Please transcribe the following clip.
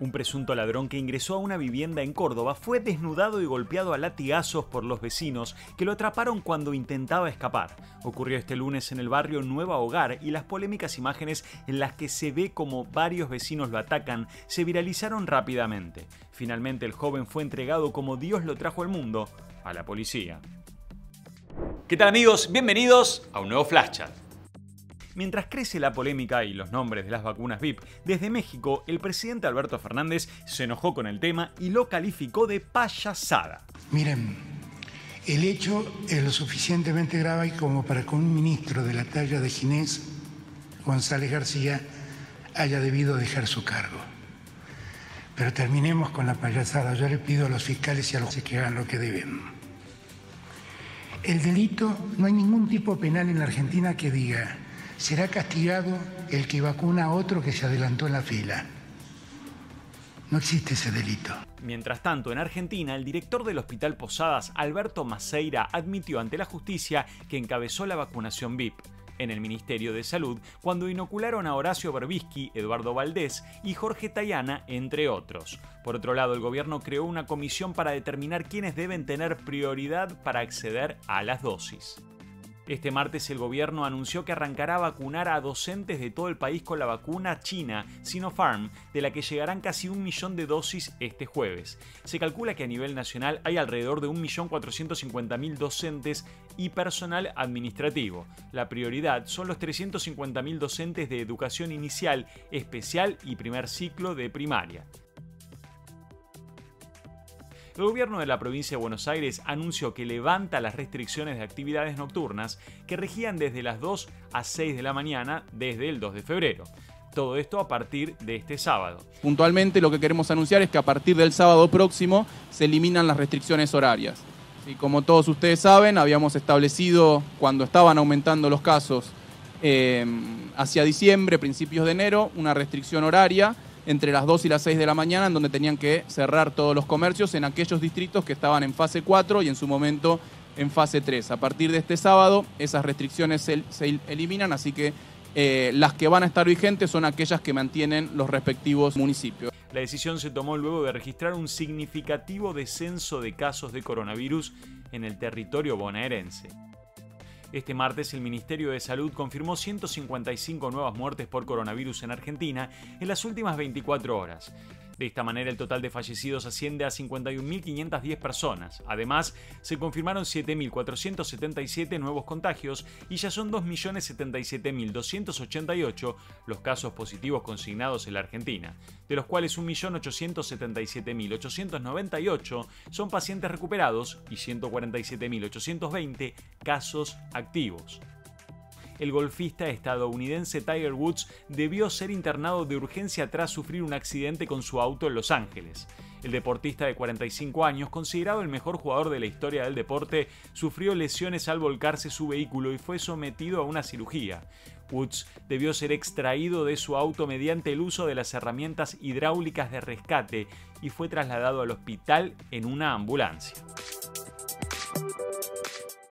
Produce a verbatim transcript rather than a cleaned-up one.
Un presunto ladrón que ingresó a una vivienda en Córdoba fue desnudado y golpeado a latigazos por los vecinos que lo atraparon cuando intentaba escapar. Ocurrió este lunes en el barrio Nueva Hogar y las polémicas imágenes en las que se ve como varios vecinos lo atacan se viralizaron rápidamente. Finalmente el joven fue entregado como Dios lo trajo al mundo, a la policía. ¿Qué tal amigos? Bienvenidos a un nuevo Flash Chat. Mientras crece la polémica y los nombres de las vacunas V I P, desde México el presidente Alberto Fernández se enojó con el tema y lo calificó de payasada. Miren, el hecho es lo suficientemente grave como para que un ministro de la talla de Ginés González García haya debido dejar su cargo. Pero terminemos con la payasada. Yo le pido a los fiscales y a los que hagan lo que deben. El delito, no hay ningún tipo penal en la Argentina que diga: será castigado el que vacuna a otro que se adelantó en la fila. No existe ese delito. Mientras tanto, en Argentina, el director del Hospital Posadas, Alberto Maceira, admitió ante la justicia que encabezó la vacunación V I P en el Ministerio de Salud cuando inocularon a Horacio Berbisky, Eduardo Valdés y Jorge Tayana, entre otros. Por otro lado, el gobierno creó una comisión para determinar quiénes deben tener prioridad para acceder a las dosis. Este martes el gobierno anunció que arrancará a vacunar a docentes de todo el país con la vacuna china Sinopharm, de la que llegarán casi un millón de dosis este jueves. Se calcula que a nivel nacional hay alrededor de un millón cuatrocientos cincuenta mil docentes y personal administrativo. La prioridad son los trescientos cincuenta mil docentes de educación inicial, especial y primer ciclo de primaria. El gobierno de la provincia de Buenos Aires anunció que levanta las restricciones de actividades nocturnas que regían desde las dos a seis de la mañana desde el dos de febrero. Todo esto a partir de este sábado. Puntualmente lo que queremos anunciar es que a partir del sábado próximo se eliminan las restricciones horarias. Y como todos ustedes saben, habíamos establecido cuando estaban aumentando los casos eh, hacia diciembre, principios de enero, una restricción horaria entre las dos y las seis de la mañana, en donde tenían que cerrar todos los comercios en aquellos distritos que estaban en fase cuatro y en su momento en fase tres. A partir de este sábado esas restricciones se, se eliminan, así que eh, las que van a estar vigentes son aquellas que mantienen los respectivos municipios. La decisión se tomó luego de registrar un significativo descenso de casos de coronavirus en el territorio bonaerense. Este martes el Ministerio de Salud confirmó ciento cincuenta y cinco nuevas muertes por coronavirus en Argentina en las últimas veinticuatro horas. De esta manera el total de fallecidos asciende a cincuenta y un mil quinientas diez personas. Además, se confirmaron siete mil cuatrocientos setenta y siete nuevos contagios y ya son dos millones setenta y siete mil doscientos ochenta y ocho los casos positivos consignados en la Argentina, de los cuales un millón ochocientos setenta y siete mil ochocientos noventa y ocho son pacientes recuperados y ciento cuarenta y siete mil ochocientos veinte casos activos. El golfista estadounidense Tiger Woods debió ser internado de urgencia tras sufrir un accidente con su auto en Los Ángeles. El deportista de cuarenta y cinco años, considerado el mejor jugador de la historia del deporte, sufrió lesiones al volcarse su vehículo y fue sometido a una cirugía. Woods debió ser extraído de su auto mediante el uso de las herramientas hidráulicas de rescate y fue trasladado al hospital en una ambulancia.